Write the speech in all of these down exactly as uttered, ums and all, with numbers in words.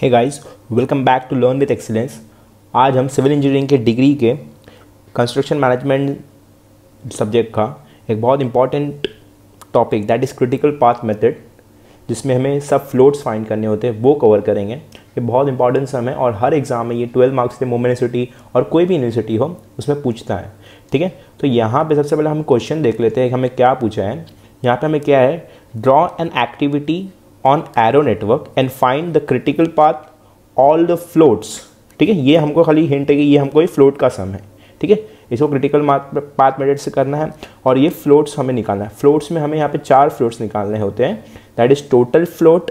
Hey guys, welcome back to learn with excellence. आज हम civil engineering के degree के कंस्ट्रक्शन मैनेजमेंट सब्जेक्ट का एक बहुत important topic that is critical path method, जिसमें हमें सब फ्लोट्स फाइंड करने होते हैं, वो कवर करेंगे। ये बहुत इंपॉर्टेंट सम है और हर एग्ज़ाम में ये ट्वेल्व मार्क्स के मुंबई यूनिवर्सिटी और कोई भी यूनिवर्सिटी हो उसमें पूछता है। ठीक है, तो यहाँ पर सबसे पहले हम क्वेश्चन देख लेते हैं हमें क्या पूछा है। यहाँ पर हमें क्या है, draw an activity on arrow network and find the critical path all the floats. ठीक है, ये हमको खाली हिंट है कि ये हमको ये फ्लोट का सम है। ठीक है, इसको क्रिटिकल पाथ मेथड से करना है और ये फ्लोट्स हमें निकालना है। फ्लोट्स में हमें यहाँ पे चार फ्लोट्स निकालने होते हैं, that is total float,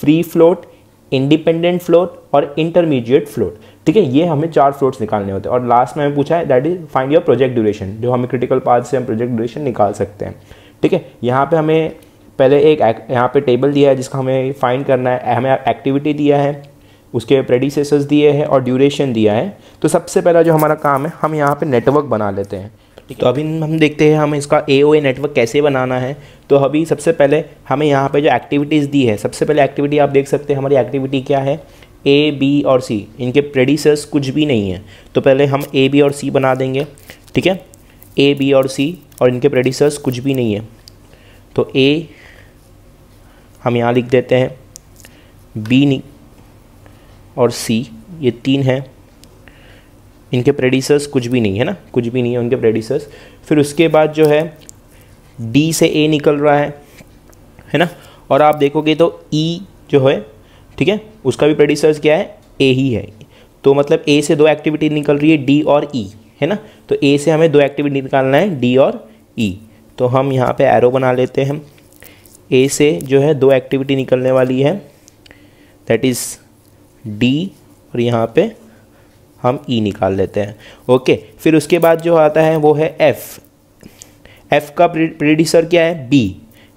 free float, independent float और इंटरमीडिएट फ्लोट। ठीक है, ये हमें चार फ्लोट्स निकालने होते हैं और लास्ट में हमें पूछा है that is find your project duration, जो हमें क्रिटिकल पाथ से हम प्रोजेक्ट ड्यूरेशन निकाल सकते हैं। ठीक है, यहाँ पर हमें पहले एक, एक यहाँ पे टेबल दिया है जिसका हमें फाइंड करना है, हमें एक्टिविटी दिया है, उसके प्रेडिसेसर्स दिए हैं और ड्यूरेशन दिया है। तो सबसे पहला जो हमारा काम है, हम यहाँ पे नेटवर्क बना लेते हैं। तो अभी हम देखते हैं हमें इसका एओए नेटवर्क कैसे बनाना है। तो अभी सबसे पहले हमें यहाँ पे जो एक्टिविटीज़ दी है, सबसे पहले एक्टिविटी आप देख सकते हैं हमारी एक्टिविटी क्या है, ए, बी और सी। इनके प्रेडिसेसर्स कुछ भी नहीं है, तो पहले हम ए, बी और सी बना देंगे। ठीक है, ए, बी और सी और इनके प्रेडिसेसर्स कुछ भी नहीं है, तो ए हम यहाँ लिख देते हैं, बी और सी ये तीन हैं, इनके प्रेडिसर्स कुछ भी नहीं है ना, कुछ भी नहीं है उनके प्रेडिसर्स। फिर उसके बाद जो है डी से ए निकल रहा है, है ना, और आप देखोगे तो ई जो है, ठीक है, उसका भी प्रेडिसर्स क्या है, ए ही है। तो मतलब ए से दो एक्टिविटी निकल रही है, डी और ई, है ना। तो ए से हमें दो एक्टिविटी निकालना है, डी और ई। तो हम यहाँ पर एरो बना लेते हैं, ए से जो है दो एक्टिविटी निकलने वाली है, दैट इज़ डी और यहाँ पे हम ई e निकाल लेते हैं। ओके, फिर उसके बाद जो आता है वो है एफ़। एफ़ का प्रेडिसर क्या है, बी,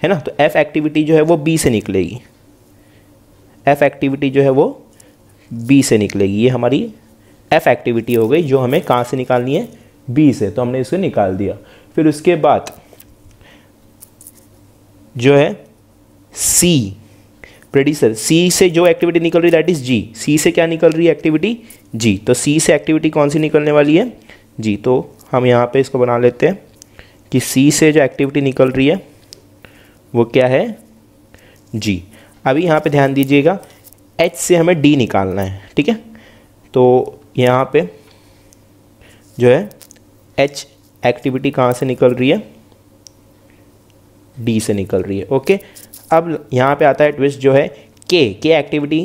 है ना। तो एफ़ एक्टिविटी जो है वो बी से निकलेगी, एफ़ एक्टिविटी जो है वो बी से निकलेगी। ये हमारी एफ़ एक्टिविटी हो गई, जो हमें कहाँ से निकालनी है, बी से, तो हमने इसको निकाल दिया। फिर उसके बाद जो है सी प्रेडिसर, सी से जो एक्टिविटी निकल रही है दैट इज़ जी। सी से क्या निकल रही है एक्टिविटी, जी। तो सी से एक्टिविटी कौन सी निकलने वाली है, जी। तो हम यहाँ पे इसको बना लेते हैं कि सी से जो एक्टिविटी निकल रही है वो क्या है, जी। अभी यहाँ पे ध्यान दीजिएगा, एच से हमें डी निकालना है। ठीक है, तो यहाँ पे जो है एच एक्टिविटी कहाँ से निकल रही है, डी से निकल रही है। ओके, अब यहाँ पे आता है ट्विस्ट जो है के, के एक्टिविटी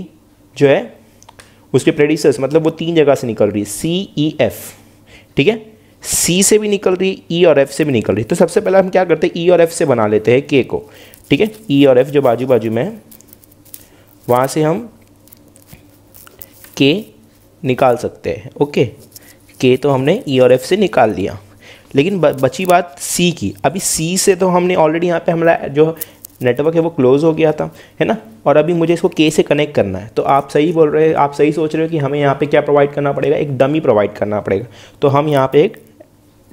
जो है उसके प्रेडिसर्स, मतलब वो तीन जगह से निकल रही है, सी, ई, एफ। ठीक है, सी से भी निकल रही, ई और एफ से भी निकल रही। तो सबसे पहले हम क्या करते हैं, ई और एफ से बना लेते हैं के को। ठीक है, ई और एफ जो बाजू बाजू में है वहाँ से हम के निकाल सकते हैं। ओके, के तो हमने ई और एफ से निकाल लिया, लेकिन बची बात सी की। अभी सी से तो हमने ऑलरेडी यहाँ पे हमारा जो नेटवर्क है वो क्लोज हो गया था, है ना, और अभी मुझे इसको के से कनेक्ट करना है। तो आप सही बोल रहे हैं, आप सही सोच रहे हो कि हमें यहाँ पे क्या प्रोवाइड करना पड़ेगा, एक डमी प्रोवाइड करना पड़ेगा। तो हम यहाँ पे एक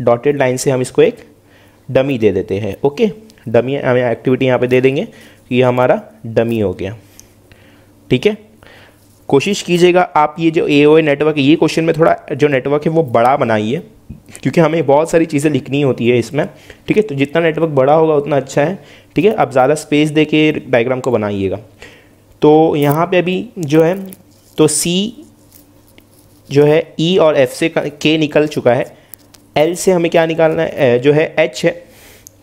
डॉटेड लाइन से हम इसको एक डमी दे देते हैं। ओके, डमी हमें एक्टिविटी यहाँ पर दे देंगे, ये हमारा डमी हो गया। ठीक है, कोशिश कीजिएगा आप ये जो एओए नेटवर्क, ये क्वेश्चन में थोड़ा जो नेटवर्क है वो बड़ा बनाइए, क्योंकि हमें बहुत सारी चीज़ें लिखनी होती है इसमें। ठीक है, तो जितना नेटवर्क बड़ा होगा उतना अच्छा है। ठीक है, आप ज़्यादा स्पेस दे के डायग्राम को बनाइएगा। तो यहाँ पे अभी जो है, तो सी जो है ई और एफ से के निकल चुका है, एल से हमें क्या निकालना है, जो है एच है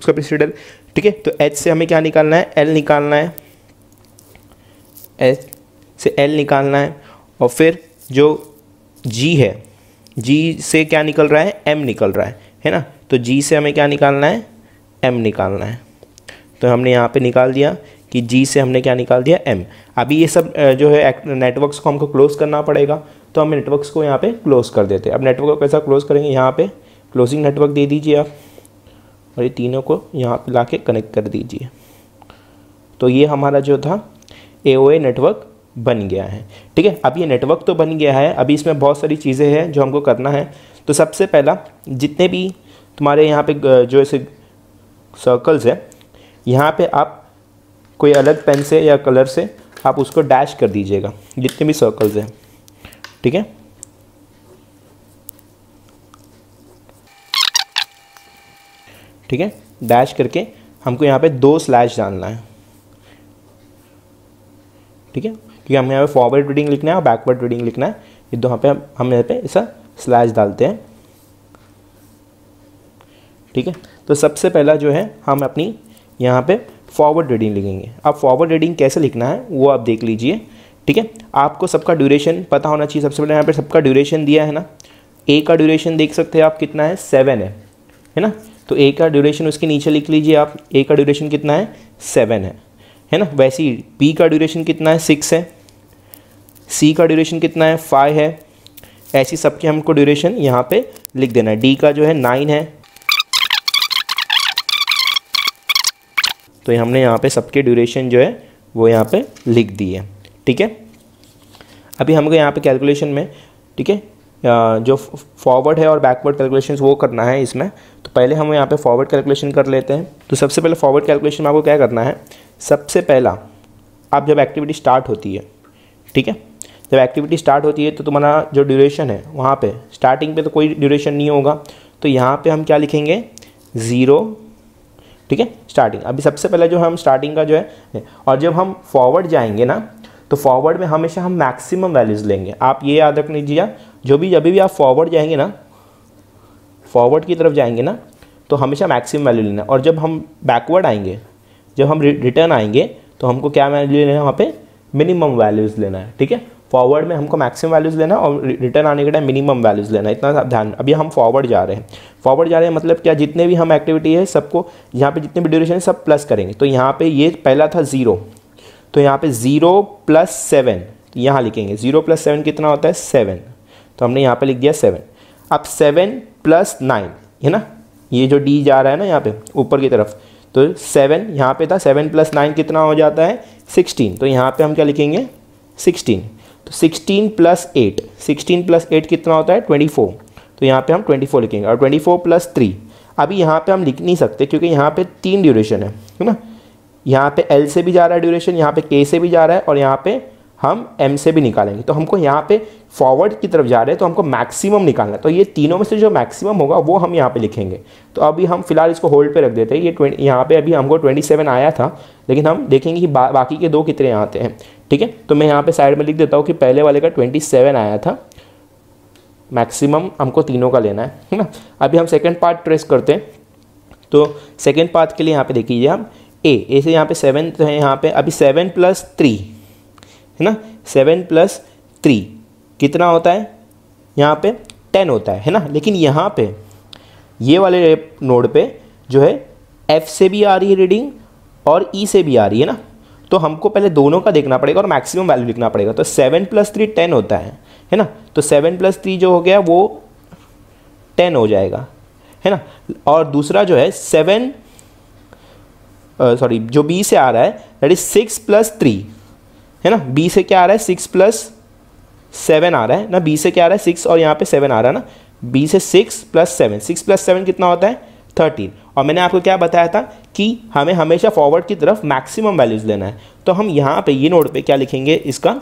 उसका प्रेसिडेंट। ठीक है, तो एच से हमें क्या निकालना है, एल निकालना है, एच से एल निकालना है। और फिर जो जी है, जी से क्या निकल रहा है, एम निकल रहा है, है ना। तो जी से हमें क्या निकालना है, एम निकालना है। तो हमने यहाँ पे निकाल दिया कि जी से हमने क्या निकाल दिया, एम। अभी ये सब जो है नेटवर्क्स को हमको क्लोज करना पड़ेगा, तो हम नेटवर्क्स को यहाँ पे क्लोज कर देते हैं। अब नेटवर्क को कैसा क्लोज करेंगे, यहाँ पे क्लोजिंग नेटवर्क दे दीजिए आप, और ये तीनों को यहाँ पर ला के कनेक्ट कर दीजिए। तो ये हमारा जो था एओए नेटवर्क बन गया है। ठीक है, अब ये नेटवर्क तो बन गया है, अभी इसमें बहुत सारी चीज़ें हैं जो हमको करना है। तो सबसे पहला जितने भी तुम्हारे यहाँ पे जो ऐसे सर्कल्स हैं, यहाँ पे आप कोई अलग पेन से या कलर से आप उसको डैश कर दीजिएगा जितने भी सर्कल्स हैं, ठीक है। ठीक है, डैश करके हमको यहाँ पे दो स्लैश डालना है, ठीक है, क्योंकि हमें यहाँ पे फॉरवर्ड रीडिंग लिखना है और बैकवर्ड रीडिंग लिखना है। ये दो यहाँ पे हम यहाँ पे ऐसा स्लैश डालते हैं, ठीक है। तो सबसे पहला जो है हम अपनी यहाँ पे फॉरवर्ड रीडिंग लिखेंगे। अब फॉरवर्ड रीडिंग कैसे लिखना है वो आप देख लीजिए, ठीक है। आपको सबका ड्यूरेशन पता होना चाहिए। सबसे पहले यहाँ पे सबका ड्यूरेशन दिया है ना, ए का ड्यूरेशन देख सकते हैं आप कितना है, सेवन है, है ना। तो ए का ड्यूरेशन उसके नीचे लिख लीजिए आप, ए का ड्यूरेशन कितना है, सेवन है, है ना। वैसे ही बी का ड्यूरेशन कितना है, सिक्स है, सी का ड्यूरेशन कितना है, फाइव है। ऐसी सबके हमको ड्यूरेशन यहाँ पे लिख देना है। डी का जो है नाइन है। तो हमने यहाँ पे सबके ड्यूरेशन जो है वो यहाँ पे लिख दी है, ठीक है। अभी हमको यहाँ पे कैलकुलेशन में, ठीक है, जो फॉरवर्ड है और बैकवर्ड कैलकुलेशन वो करना है इसमें। तो पहले हम यहाँ पे फॉरवर्ड कैलकुलेशन कर लेते हैं। तो सबसे पहले फॉरवर्ड कैलकुलेशन में आपको क्या करना है, सबसे पहला आप जब एक्टिविटी स्टार्ट होती है, ठीक है, जब एक्टिविटी स्टार्ट होती है तो तुम्हारा जो ड्यूरेशन है वहाँ पे स्टार्टिंग पे तो कोई ड्यूरेशन नहीं होगा। तो यहाँ पे हम क्या लिखेंगे, ज़ीरो, ठीक है, स्टार्टिंग। अभी सबसे पहले जो हम स्टार्टिंग का जो है, और जब हम फॉरवर्ड जाएंगे ना तो फॉरवर्ड में हमेशा हम मैक्सिमम वैल्यूज़ लेंगे। आप ये याद रख लीजिए, जो भी जब भी आप फॉरवर्ड जाएंगे ना, फॉरवर्ड की तरफ जाएंगे ना, तो हमेशा मैक्सिमम वैल्यू लेना। और जब हम बैकवर्ड आएंगे, जब हम रिटर्न आएंगे, तो हमको क्या वैल्यू लेना है, वहाँ पे मिनिमम वैल्यूज़ लेना है, ठीक है। फॉरवर्ड में हमको मैक्सिमम वैल्यूज़ लेना और रिटर्न आने के टाइम मिनिमम वैल्यूज़ लेना है। इतना ध्यान। अभी हम फॉरवर्ड जा रहे हैं, फॉरवर्ड जा रहे हैं मतलब क्या, जितने भी हम एक्टिविटी है सबको यहाँ पे जितने भी ड्यूरेशन है सब प्लस करेंगे। तो यहाँ पे ये पहला था ज़ीरो, तो यहाँ पे ज़ीरो प्लस सेवन यहाँ लिखेंगे। ज़ीरो प्लस सेवन कितना होता है, सेवन। तो हमने यहाँ पे लिख दिया सेवन। अब सेवन प्लस नाइन है ना, ये जो डी जा रहा है ना यहाँ पे ऊपर की तरफ, तो सेवन यहाँ पे था, सेवन प्लस नाइन कितना हो जाता है, सिक्सटीन। तो यहाँ पे हम क्या लिखेंगे, सिक्सटीन। तो sixteen plus eight, sixteen plus eight कितना होता है, ट्वेंटी फोर। तो यहाँ पे हम ट्वेंटी फोर लिखेंगे। और ट्वेंटी फोर प्लस थ्री, अभी यहाँ पे हम लिख नहीं सकते क्योंकि यहाँ पे तीन ड्यूरेशन है, है ना। यहाँ पे एल से भी जा रहा है ड्यूरेशन, यहाँ पे के से भी जा रहा है, और यहाँ पे हम एम से भी निकालेंगे। तो हमको यहाँ पे फॉरवर्ड की तरफ जा रहे हैं तो हमको मैक्सिमम निकालना है। तो ये तीनों में से जो मैक्सिमम होगा वो हम यहाँ पे लिखेंगे। तो अभी हम फिलहाल इसको होल्ड पे रख देते हैं। ये ट्वेंटी यहाँ पे अभी हमको ट्वेंटी सेवन आया था, लेकिन हम देखेंगे कि बा, बाकी के दो कितने आते हैं, ठीक है। तो मैं यहाँ पे साइड में लिख देता हूँ कि पहले वाले का ट्वेंटी सेवन आया था, मैक्सिमम हमको तीनों का लेना है, है ना। अभी हम सेकेंड पार्ट ट्रेस करते हैं। तो सेकेंड पार्ट के लिए यहाँ पर देखिए, हम ए ए से यहाँ पे सेवन तो है, यहाँ पे अभी सेवन प्लस थ्री है ना, सेवन प्लस थ्री कितना होता है, यहाँ पे टेन होता है, है ना। लेकिन यहाँ पे ये वाले नोड पे जो है एफ से भी आ रही है रीडिंग और ई से भी आ रही है ना, तो हमको पहले दोनों का देखना पड़ेगा और मैक्सिमम वैल्यू लिखना पड़ेगा। तो सेवन प्लस थ्री टेन होता है, है ना। तो सेवन प्लस थ्री जो हो गया वो टेन हो जाएगा, है ना। और दूसरा जो है सेवन सॉरी uh, जो बी से आ रहा है, that is six plus three, है ना। बी से क्या आ रहा है, सिक्स प्लस सेवन आ रहा है ना, बी से क्या आ रहा है, सिक्स, और यहाँ पे सेवन आ रहा है ना। बी से six plus seven, six plus seven कितना होता है, थर्टीन। और मैंने आपको क्या बताया था कि हमें हमेशा फॉरवर्ड की तरफ मैक्सिमम वैल्यूज़ लेना है। तो हम यहाँ पे ये नोड पे क्या लिखेंगे, इसका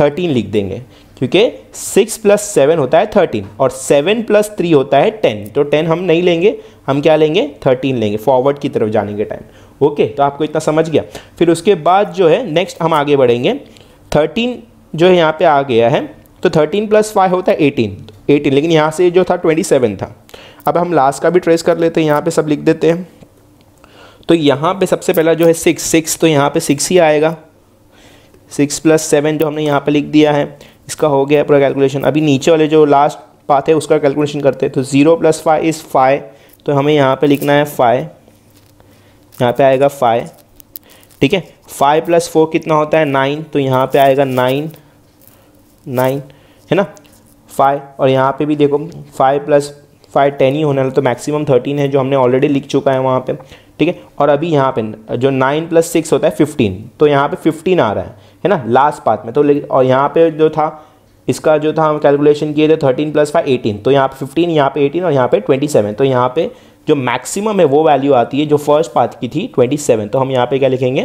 थर्टीन लिख देंगे, क्योंकि सिक्स प्लस सेवन होता है थर्टीन और सेवन प्लस थ्री होता है टेन। तो टेन हम नहीं लेंगे, हम क्या लेंगे, थर्टीन लेंगे फॉरवर्ड की तरफ जाने के टाइम। ओके, तो आपको इतना समझ गया। फिर उसके बाद जो है नेक्स्ट हम आगे बढ़ेंगे। थर्टीन जो है यहाँ पे आ गया है, तो थर्टीन प्लस फाइव होता है एटीन, एटीन, लेकिन यहाँ से जो था ट्वेंटी सेवन था। अब हम लास्ट का भी ट्रेस कर लेते हैं, यहाँ पर सब लिख देते हैं। तो यहाँ पर सबसे पहला जो है सिक्स, सिक्स तो यहाँ पर सिक्स ही आएगा। सिक्स प्लस सेवन जो हमने यहाँ पर लिख दिया है, इसका हो गया पूरा कैलकुलेशन। अभी नीचे वाले जो लास्ट पाथ है उसका कैलकुलेशन करते हैं। तो zero plus five is five, तो हमें यहाँ पे लिखना है फाइव, यहाँ पे आएगा फाइव, ठीक है। फाइव प्लस फोर कितना होता है, नाइन, तो यहाँ पे आएगा नाइन, नाइन है ना, फाइव। और यहाँ पे भी देखो फाइव प्लस फाइव टेन ही होने वाला, तो मैक्सिमम थर्टीन है जो हमने ऑलरेडी लिख चुका है वहाँ पे, ठीक है। और अभी यहाँ पे जो नाइन प्लस सिक्स होता है फिफ्टीन, तो यहाँ पे फिफ्टीन आ रहा है, है ना, लास्ट पार्ट में। तो और यहाँ पे जो था इसका जो था हम कैलकुलेशन किए थे थर्टीन प्लस फाइव एटीन, तो यहाँ पे फिफ्टीन, यहाँ पे एटीन और यहाँ पे ट्वेंटी सेवन। तो यहाँ पे जो मैक्सिमम है वो वैल्यू आती है जो फर्स्ट पार्ट की थी ट्वेंटी सेवन, तो हम यहाँ पे क्या लिखेंगे,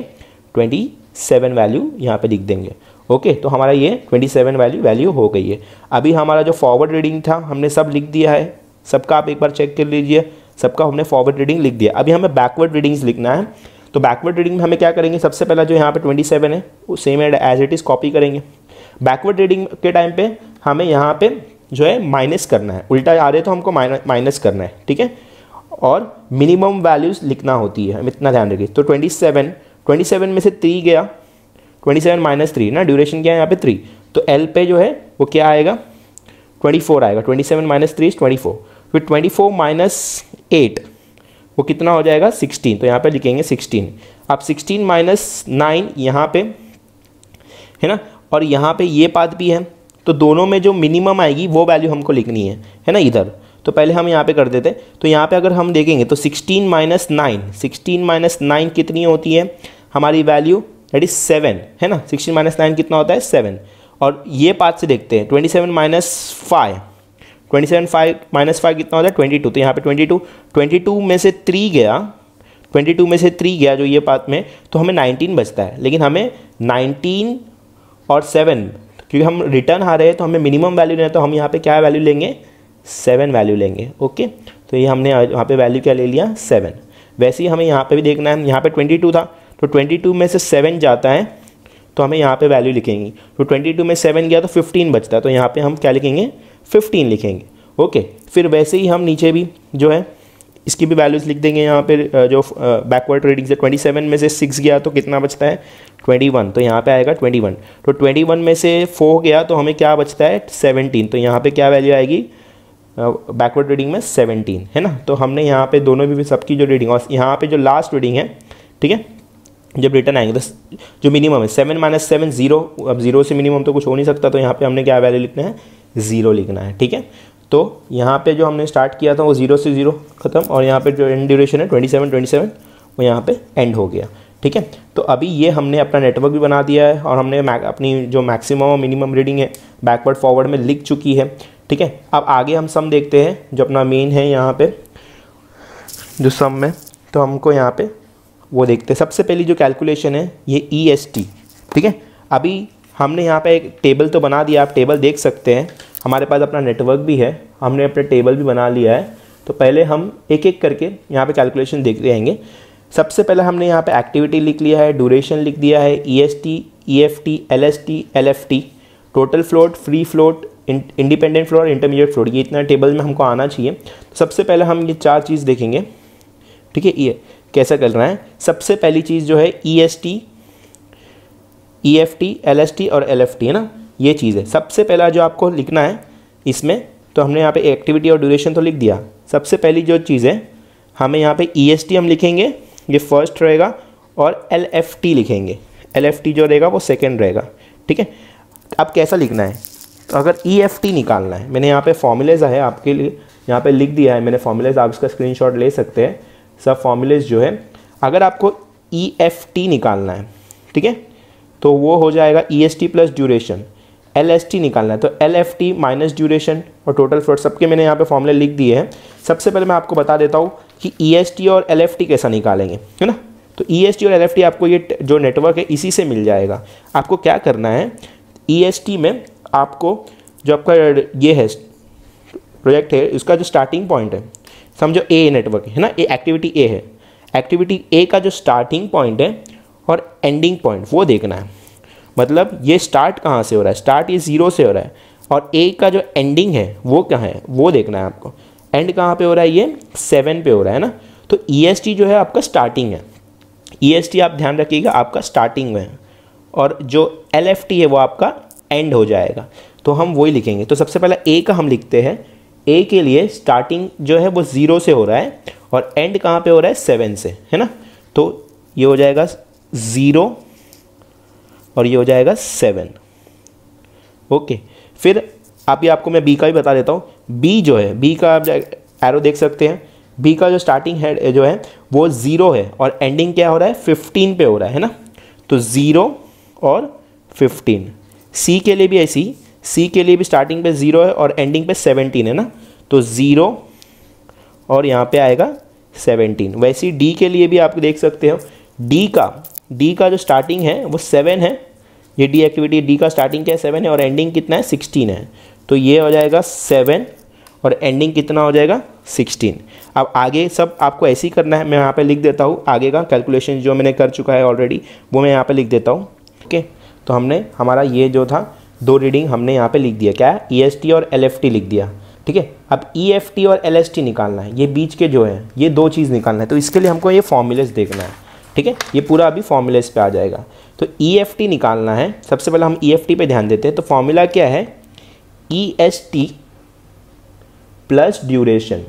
ट्वेंटी सेवन वैल्यू यहाँ पे लिख देंगे। ओके okay, तो हमारा ये सत्ताईस वैल्यू वैल्यू हो गई है। अभी हमारा जो फॉरवर्ड रीडिंग था हमने सब लिख दिया है, सबका आप एक बार चेक कर लीजिए, सबका हमने फॉरवर्ड रीडिंग लिख दिया। अभी हमें बैकवर्ड रीडिंग्स लिखना है। तो बैकवर्ड रीडिंग में हमें क्या करेंगे, सबसे पहला जो यहाँ पे सत्ताईस है वो same as it is copy करेंगे। बैकवर्ड रीडिंग के टाइम पे हमें यहाँ पे जो है माइनस करना है, उल्टा आ रहे तो हमको माइनस करना है, ठीक है। और मिनिमम वैल्यूज़ लिखना होती है, हम इतना ध्यान रखिए। तो ट्वेंटी सेवन ट्वेंटी सेवन में से थ्री गया, ट्वेंटी सेवन माइनस थ्री ना, ड्यूरेशन क्या है यहाँ पे थ्री, तो एल पे जो है वो क्या आएगा ट्वेंटी फोर आएगा। Twenty seven minus three is twenty four, फिर ट्वेंटी फोर माइनस एट वो कितना हो जाएगा सिक्सटीन, तो यहाँ पे लिखेंगे सिक्सटीन। अब सिक्सटीन माइनस नाइन यहाँ पे है ना, और यहाँ पे ये पाथ भी है, तो दोनों में जो मिनिमम आएगी वो वैल्यू हमको लिखनी है, है ना। इधर तो पहले हम यहाँ पे कर देते, तो यहाँ पे अगर हम देखेंगे तो sixteen minus nine, sixteen minus nine कितनी होती है हमारी वैल्यू, दैट इज सेवन, है ना। सिक्सटीन माइनस नाइन कितना होता है सेवन। और ये पाथ से देखते हैं twenty seven minus five, twenty seven five minus five कितना होता है ट्वेंटी टू, तो यहाँ पे ट्वेंटी टू, ट्वेंटी टू में से थ्री गया, ट्वेंटी टू में से थ्री गया जो ये पाथ में, तो हमें नाइनटीन बचता है। लेकिन हमें नाइनटीन और सेवन, क्योंकि हम रिटर्न आ रहे हैं तो हमें मिनिमम वैल्यू लेना, तो हम यहाँ पे क्या वैल्यू लेंगे सेवन वैल्यू लेंगे। ओके, तो ये हमने यहाँ पे वैल्यू क्या ले लिया सेवन। वैसे ही हमें यहाँ पे भी देखना है, यहाँ पे ट्वेंटी टू था तो ट्वेंटी टू में से सेवन जाता है तो हमें यहाँ पे वैल्यू लिखेंगी। तो ट्वेंटी टू में सेवन गया तो फिफ्टीन बचता है, तो यहाँ पे हम क्या लिखेंगे फिफ्टीन लिखेंगे। ओके, फिर वैसे ही हम नीचे भी जो है इसकी भी वैल्यूज़ लिख देंगे। यहाँ पे जो बैकवर्ड रीडिंग से ट्वेंटी सेवन में से सिक्स गया तो कितना बचता है ट्वेंटी वन, तो यहाँ पे आएगा ट्वेंटी वन। तो ट्वेंटी वन में से फोर गया तो हमें क्या बचता है सेवनटीन, तो यहाँ पे क्या वैल्यू आएगी बैकवर्ड रीडिंग में सेवनटीन, है ना। तो हमने यहाँ पे दोनों भी सबकी जो रीडिंग और यहाँ पे जो लास्ट रीडिंग है, ठीक है, जब रिटर्न आएंगे तो जो मिनिमम है सेवन माइनस सेवन जीरो, अब जीरो से मिनिमम तो कुछ हो नहीं सकता, तो यहाँ पे हमने क्या वैल्यू लिखना है ज़ीरो लिखना है, ठीक है। तो यहाँ पे जो हमने स्टार्ट किया था वो जीरो से जीरो खत्म, और यहाँ पे जो एंड ड्यूरेशन है ट्वेंटी सेवन ट्वेंटी सेवन वो यहाँ पे एंड हो गया, ठीक है। तो अभी ये हमने अपना नेटवर्क भी बना दिया है, और हमने अपनी जो मैक्सिमम और मिनिमम रीडिंग है बैकवर्ड फॉरवर्ड में लिख चुकी है, ठीक है। अब आगे हम सम देखते हैं, जो अपना मेन है यहाँ पे जो सम में, तो हमको यहाँ पे वो देखते हैं। सबसे पहली जो कैलकुलेशन है ये ई एस टी, ठीक है। अभी हमने यहाँ पे एक टेबल तो बना दिया, आप टेबल देख सकते हैं, हमारे पास अपना नेटवर्क भी है, हमने अपना टेबल भी बना लिया है। तो पहले हम एक एक करके यहाँ पे कैलकुलेशन देखते रहेंगे। सबसे पहले हमने यहाँ पे एक्टिविटी लिख लिया है, ड्यूरेशन लिख दिया है, E S T, E F T, L S T, L F T, total float, free float, independent float और इंटरमीडिएट फ्लोट, ये इतना टेबल में हमको आना चाहिए। तो सबसे पहले हम ये चार चीज़ देखेंगे, ठीक है, ये कैसा कर रहा है। सबसे पहली चीज़ जो है E S T, E F T, L S T और एल एफ टी, है ना, ये चीज़ है सबसे पहला जो आपको लिखना है इसमें। तो हमने यहाँ पे एक्टिविटी और ड्यूरेशन तो लिख दिया। सबसे पहली जो चीज़ है हमें यहाँ पे ई एस टी हम लिखेंगे, ये फर्स्ट रहेगा, और एल एफ टी लिखेंगे, एल एफ टी जो रहेगा वो सेकेंड रहेगा, ठीक है। अब कैसा लिखना है, तो अगर ई एफ टी निकालना है, मैंने यहाँ पे फॉर्मूलेज है आपके लिए यहाँ पे लिख दिया है, मैंने फॉर्मूलेज, आप इसका स्क्रीनशॉट ले सकते हैं, सब फॉर्मूलेज जो है। अगर आपको ई एफ टी निकालना है, ठीक है, तो वो हो जाएगा E S T plus duration. L S T निकालना है तो L F T minus duration और टोटल फ्लोट, सबके मैंने यहाँ पे फॉर्मूले लिख दिए हैं। सबसे पहले मैं आपको बता देता हूँ कि ई एस टी और एल एफ टी कैसा निकालेंगे, है ना। तो ई एस टी और एल एफ टी आपको ये जो नेटवर्क है इसी से मिल जाएगा। आपको क्या करना है, ई एस टी में आपको जो आपका ये है प्रोजेक्ट है उसका जो स्टार्टिंग पॉइंट है, समझो ए नेटवर्क है ना, ए एक्टिविटी ए है, एक्टिविटी ए का जो स्टार्टिंग पॉइंट है और एंडिंग पॉइंट वो देखना है। मतलब ये स्टार्ट कहाँ से हो रहा है, स्टार्ट ये ज़ीरो से हो रहा है, और ए का जो एंडिंग है वो कहाँ है वो देखना है आपको। एंड कहाँ पे हो रहा है, ये सेवन पे हो रहा है ना। तो ई एस टी जो है आपका स्टार्टिंग है, ई एस टी आप ध्यान रखिएगा आपका स्टार्टिंग में, और जो एल एफ टी है वो आपका एंड हो जाएगा। तो हम वही लिखेंगे। तो सबसे पहला ए का हम लिखते हैं, ए के लिए स्टार्टिंग जो है वो ज़ीरो से हो रहा है और एंड कहाँ पे हो रहा है सेवन से, है ना। तो ये हो जाएगा ज़ीरो और ये हो जाएगा सेवन। ओके, फिर अभी आपको मैं बी का भी बता देता हूँ। बी जो है, बी का आप एरो देख सकते हैं, बी का जो स्टार्टिंग है जो है वो ज़ीरो है और एंडिंग क्या हो रहा है फिफ्टीन पे हो रहा है, है ना। तो ज़ीरो और फिफ्टीन। सी के लिए भी ऐसी, सी के लिए भी स्टार्टिंग पे ज़ीरो है और एंडिंग पे सेवनटीन है ना। तो ज़ीरो और यहाँ पे आएगा सेवनटीन। वैसे ही डी के लिए भी आप देख सकते हो, डी का डी का जो स्टार्टिंग है वो सेवन है, ये डी एक्टिविटी डी का स्टार्टिंग क्या है सेवन है और एंडिंग कितना है सिक्सटीन है, तो ये हो जाएगा सेवन और एंडिंग कितना हो जाएगा सिक्सटीन। अब आगे सब आपको ऐसे ही करना है, मैं यहाँ पे लिख देता हूँ आगे का कैलकुलेशन जो मैंने कर चुका है ऑलरेडी वो मैं यहाँ पे लिख देता हूँ। ओके, तो हमने हमारा ये जो था दो रीडिंग हमने यहाँ पे लिख दिया, क्या है ई एस टी और एल एफ टी लिख दिया। ठीक है, अब ई एफ टी और एल एस टी निकालना है, ये बीच के जो है ये दो चीज़ निकालना है, तो इसके लिए हमको ये फॉर्मूलेस देखना है। ठीक है, ये पूरा अभी फॉर्मूलेस पे आ जाएगा। तो ई एफ टी निकालना है, सबसे पहले हम ई एफ टी पे ध्यान देते हैं। तो फॉर्मूला क्या है, E S T plus duration,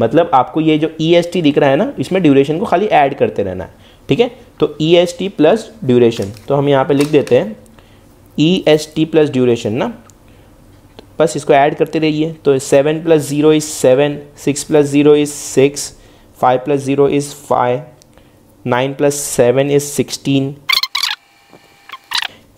मतलब आपको ये जो ई एस टी दिख रहा है ना इसमें ड्यूरेशन को खाली ऐड करते रहना है। ठीक है, तो E S T plus duration, तो हम यहाँ पे लिख देते हैं E S T plus duration ना, बस इसको ऐड करते रहिए। तो seven plus zero is seven, six plus zero is six, five plus zero is five, nine plus seven is sixteen.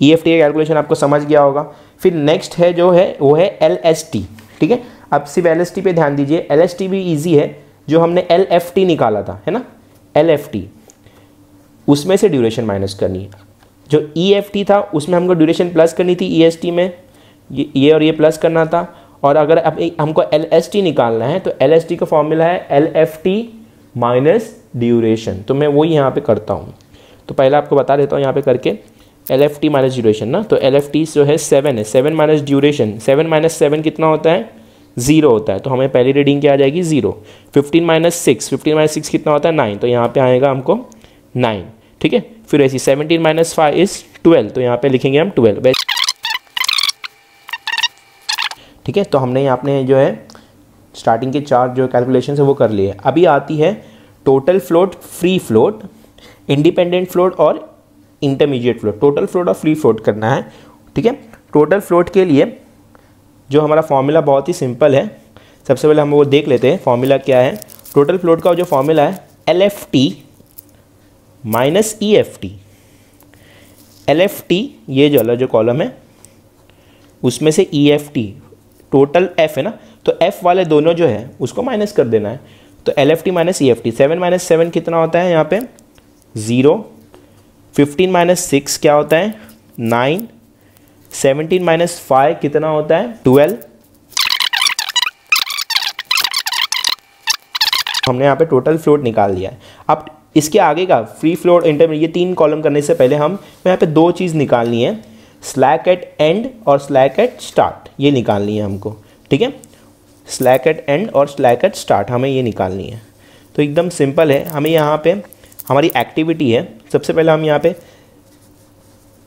E F T का कैलकुलेशन आपको समझ गया होगा। फिर नेक्स्ट है जो है वो है एल एस टी। ठीक है, अब सिर्फ एल एस टी पे ध्यान दीजिए, एल एस टी भी ईजी है। जो हमने एल एफ टी निकाला था है ना, एल एफ टी, उसमें से ड्यूरेशन माइनस करनी है। जो ई एफ टी था उसमें हमको ड्यूरेशन प्लस करनी थी, ई एस टी में ये ये और ये प्लस करना था। और अगर अब हमको एल एस टी निकालना है तो एल एस टी का फॉर्मूला है L F T minus duration, तो मैं वही यहाँ पे करता हूँ। तो पहले आपको बता देता हूँ यहाँ पे करके L F T minus duration ना, तो एल एफ टी जो है सेवन है, seven minus duration, seven minus seven कितना होता है ज़ीरो होता है, तो हमें पहली रीडिंग क्या आ जाएगी zero. Fifteen minus six, fifteen minus six कितना होता है नाइन, तो यहाँ पर आएगा हमको नाइन। ठीक है, फिर ऐसी seventeen minus five is twelve, तो यहाँ पर लिखेंगे हम ट्वेल्व। ठीक है, तो हमने यहाँ अपने जो है स्टार्टिंग के चार जो कैलकुलेशन है वो कर लिए। अभी आती है total float, free float, independent float और इंटरमीडिएट फ्लोट। टोटल फ्लोट और फ्री फ्लोट करना है। ठीक है, टोटल फ्लोट के लिए जो हमारा फॉर्मूला बहुत ही सिंपल है, सबसे पहले हम वो देख लेते हैं फॉर्मूला क्या है। टोटल फ्लोट का जो फॉर्मूला है L F T minus E F T. L F T ये जो जो कॉलम है उसमें से E F T, total F है ना, तो F वाले दोनों जो है उसको माइनस कर देना है। तो L F T minus E F T, seven minus seven कितना होता है यहाँ पे ज़ीरो, फिफ्टीन माइनस सिक्स क्या होता है नाइन, सेवनटीन माइनस फाइव कितना होता है ट्वेल्व। हमने यहाँ पे टोटल फ्लोट निकाल लिया है। अब इसके आगे का फ्री फ्लोट इंटरमीडिएट, ये तीन कॉलम करने से पहले हम यहाँ पे दो चीज़ निकालनी है, स्लैक एट एंड और स्लैक एट स्टार्ट, ये निकालनी है हमको। ठीक है, स्लैक एट एंड और स्लैक एट स्टार्ट हमें ये निकालनी है। तो एकदम सिंपल है, हमें यहाँ पे हमारी एक्टिविटी है, सबसे पहले हम यहाँ पे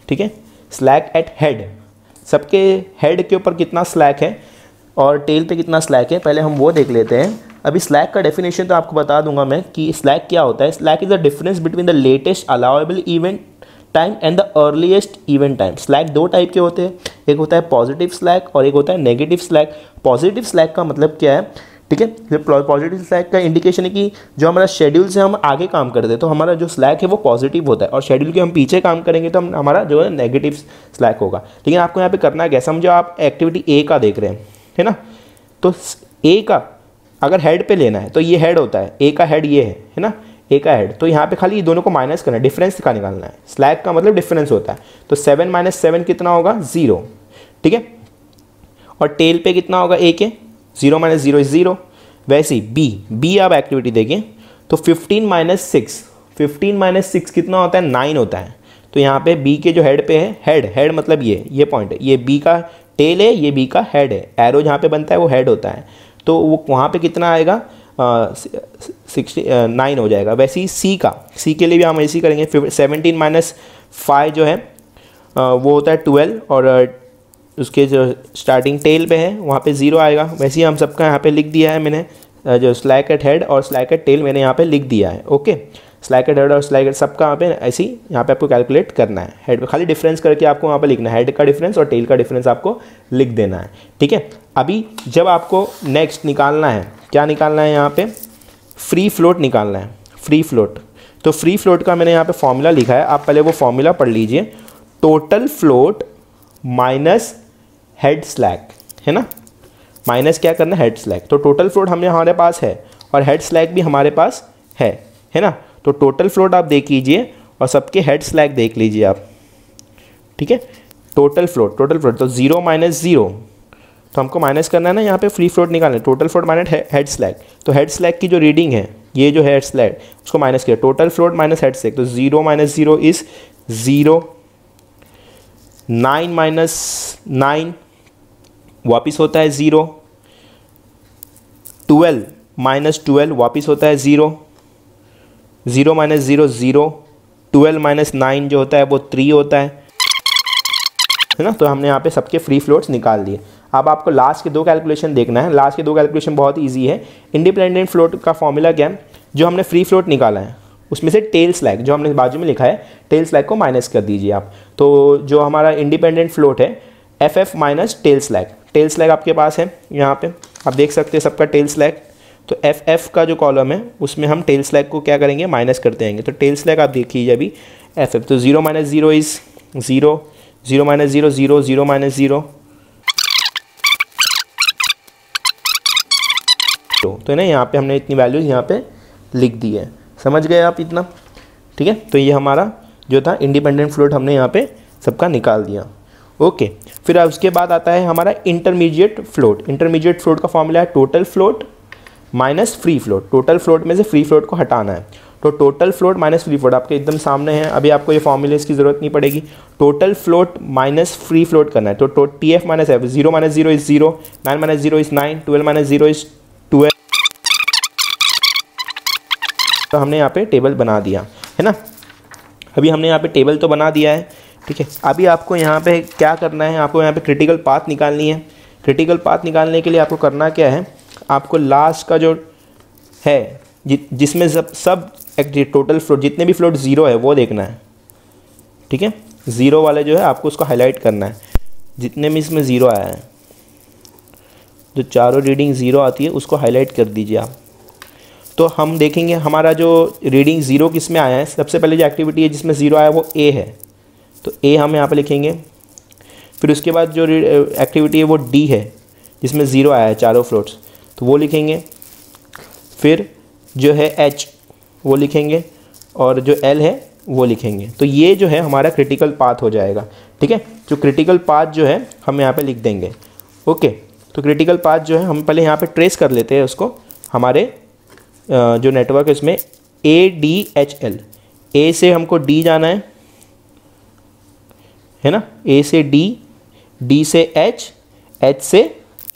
ठीक है स्लैक एट हेड, सबके हेड के ऊपर कितना स्लैक है और टेल पे कितना स्लैक है पहले हम वो देख लेते हैं। अभी स्लैक का डेफिनेशन तो आपको बता दूंगा मैं कि स्लैक क्या होता है। Slack is the difference between the latest allowable event time and the earliest event time. Slack दो टाइप के होते हैं, एक होता है पॉजिटिव स्लैक और एक होता है नेगेटिव स्लैक। पॉजिटिव स्लैक का मतलब क्या है, ठीक है, पॉजिटिव स्लैक का इंडिकेशन है कि जो हमारा शेड्यूल से हम आगे काम करते हैं तो हमारा जो स्लैक है वो पॉजिटिव होता है, और शेड्यूल के हम पीछे काम करेंगे तो हम हमारा जो है नेगेटिव स्लैक होगा। लेकिन आपको यहाँ पे करना क्या, समझो आप एक्टिविटी ए का देख रहे हैं है ना, तो ए का अगर हेड पे लेना है तो ये हेड होता है, ए का हेड ये है है ना, ए का हेड, तो यहाँ पे खाली ये दोनों को माइनस करना है, डिफरेंस का निकालना है। स्लैक का मतलब डिफरेंस होता है, तो सेवन माइनस सेवन कितना होगा ज़ीरो। ठीक है, और टेल पे कितना होगा ए के, zero minus zero is zero. वैसे ही बी बी आप एक्टिविटी देखें तो fifteen minus six, fifteen minus six कितना होता है नाइन होता है, तो यहाँ पे बी के जो हेड पे है, हेड हेड मतलब ये ये पॉइंट है, ये बी का टेल है, ये बी का हेड है, एरो जहाँ पे बनता है वो हेड होता है, तो वो वहाँ पर कितना आएगा सिक्सटी नाइन हो जाएगा। वैसे ही सी का, सी के लिए भी हम ऐसे ही करेंगे, सेवनटीन माइनस फाइव जो है uh, वो होता है ट्वेल्व, और uh, उसके जो स्टार्टिंग टेल पे है वहाँ पे ज़ीरो आएगा। वैसे ही हम सबका यहाँ पे लिख दिया है मैंने, uh, जो स्लैक एट हेड और स्लैक एट टेल मैंने यहाँ पे लिख दिया है। ओके, स्लैक एट हेड और स्लैक एट सबका यहाँ पे ऐसे ही यहाँ पे आपको कैलकुलेट करना है। हेड पे खाली डिफरेंस करके आपको वहाँ पे लिखना है, हेड का डिफरेंस और टेल का डिफरेंस आपको लिख देना है। ठीक है, अभी जब आपको नेक्स्ट निकालना है, क्या निकालना है यहाँ पे, फ्री फ्लोट निकालना है, फ्री फ्लोट। तो फ्री फ्लोट का मैंने यहाँ पे फॉर्मूला लिखा है, आप पहले वो फॉर्मूला पढ़ लीजिए, total float minus head slack है ना, माइनस क्या करना है हेड स्लैक। तो टोटल फ्लोट हमने हमारे पास है और हेड स्लैक भी हमारे पास है है ना, तो टोटल फ्लोट आप देख लीजिए और सबके हेड स्लैग देख लीजिए आप, ठीक है। टोटल फ्लोट, टोटल फ्लोट तो जीरो माइनस जीरो, तो हमको माइनस करना है ना यहाँ पे, फ्री फ्लोट निकालना है। Total float minus head slack, तो हेड स्लैग की जो रीडिंग है, ये जो हेड स्लैग उसको माइनस किया। Total float minus head slack, तो zero minus zero is zero, nine minus nine वापिस होता है ज़ीरो, ट्वेल्व माइनस ट्वेल्व वापिस होता है zero, zero minus zero zero, twelve minus nine जो होता है वो थ्री होता है, है ना। तो हमने यहाँ पे सबके फ्री फ्लोट्स निकाल दिए। अब आपको लास्ट के दो कैलकुलेशन देखना है। लास्ट के दो कैलकुलेशन बहुत ईजी है। इंडिपेंडेंट फ्लोट का फॉर्मूला क्या है, जो हमने फ्री फ्लोट निकाला है उसमें से टेल स्लैग जो हमने बाजू में लिखा है, टेल स्लैग को माइनस कर दीजिए आप। तो जो हमारा इंडिपेंडेंट फ्लोट है F F minus tail slack, tail slack आपके पास है यहाँ पे, आप देख सकते हैं सबका टेल स्लैग। तो एफ एफ का जो कॉलम है उसमें हम टेल स्लैग को क्या करेंगे, माइनस करते आएंगे। तो टेल स्लैग आप देखिए अभी एफ एफ, तो zero minus zero is zero, zero minus zero zero, zero minus zero, तो है ना यहाँ पे हमने इतनी वैल्यूज़ यहाँ पे लिख दी है। समझ गए आप इतना, ठीक है। तो ये हमारा जो था इंडिपेंडेंट फ्लोट हमने यहाँ पे सबका निकाल दिया, ओके। फिर उसके बाद आता है हमारा इंटरमीडिएट फ्लोट। इंटरमीडिएट फ्लोट का फॉर्मूला है total float minus free float. Total float में से फ्री फ्लोट को हटाना है, तो total float minus free float आपके एकदम सामने है अभी, आपको ये फॉर्मूले की ज़रूरत नहीं पड़ेगी। Total float minus free float करना है, तो T F minus F, zero minus zero is zero, nine minus zero is nine, twelve minus zero is twelve. तो हमने यहाँ पे टेबल बना दिया है ना, अभी हमने यहाँ पे टेबल तो बना दिया है, ठीक है। अभी आपको यहाँ पे क्या करना है, आपको यहाँ पे क्रिटिकल पाथ निकालनी है। क्रिटिकल पाथ निकालने के लिए आपको करना क्या है, आपको लास्ट का जो है जि, जिसमें सब सब टोटल फ्लोट जितने भी फ्लोट ज़ीरो है वो देखना है, ठीक है। ज़ीरो वाले जो है आपको उसको हाईलाइट करना है, जितने भी इसमें ज़ीरो आया है, जो चारों रीडिंग ज़ीरो आती है उसको हाईलाइट कर दीजिए आप। तो हम देखेंगे हमारा जो रीडिंग ज़ीरो किस में आया है। सबसे पहले जो एक्टिविटी है जिसमें ज़ीरो आया वो ए है, तो ए हम यहाँ पे लिखेंगे। फिर उसके बाद जो एक्टिविटी है वो डी है जिसमें ज़ीरो आया है, चारों फ्लोट्स, तो वो लिखेंगे। फिर जो है एच वो लिखेंगे, और जो एल है वो लिखेंगे। तो ये जो है हमारा क्रिटिकल पाथ हो जाएगा, ठीक है। जो क्रिटिकल पाथ जो है हम यहाँ पर लिख देंगे, ओके। तो क्रिटिकल पाथ जो है हम पहले यहाँ पर ट्रेस कर लेते हैं उसको, हमारे जो नेटवर्क है उसमें A D H L, A से हमको डी जाना है, है ना, ए से डी, डी से एच, एच से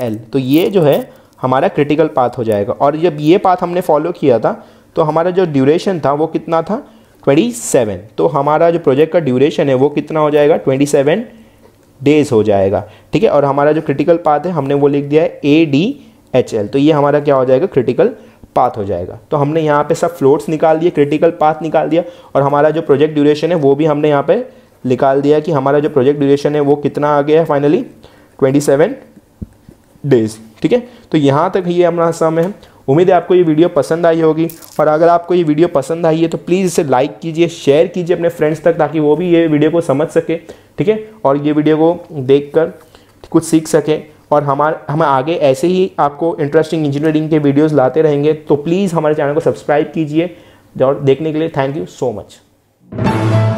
एल। तो ये जो है हमारा क्रिटिकल पाथ हो जाएगा। और जब ये पाथ हमने फॉलो किया था तो हमारा जो ड्यूरेशन था वो कितना था, ट्वेंटी सेवन। तो हमारा जो प्रोजेक्ट का ड्यूरेशन है वो कितना हो जाएगा, ट्वेंटी सेवन डेज हो जाएगा, ठीक है। और हमारा जो क्रिटिकल पाथ है हमने वो लिख दिया है ए डी एच एल, तो ये हमारा क्या हो जाएगा, क्रिटिकल पाथ हो जाएगा। तो हमने यहाँ पे सब फ्लोट्स निकाल दिए, क्रिटिकल पाथ निकाल दिया, और हमारा जो प्रोजेक्ट ड्यूरेशन है वो भी हमने यहाँ पे निकाल दिया कि हमारा जो प्रोजेक्ट ड्यूरेशन है वो कितना आ गया है फाइनली, ट्वेंटी सेवन डेज, ठीक है। तो यहाँ तक ये हमारा समय है। उम्मीद है आपको ये वीडियो पसंद आई होगी, और अगर आपको ये वीडियो पसंद आई है तो प्लीज़ इसे लाइक कीजिए, शेयर कीजिए अपने फ्रेंड्स तक, ताकि वो भी ये वीडियो को समझ सके, ठीक है, और ये वीडियो को देख कर कुछ सीख सके। और हमारे हम आगे ऐसे ही आपको इंटरेस्टिंग इंजीनियरिंग के वीडियोस लाते रहेंगे, तो प्लीज़ हमारे चैनल को सब्सक्राइब कीजिए। और देखने के लिए थैंक यू सो मच।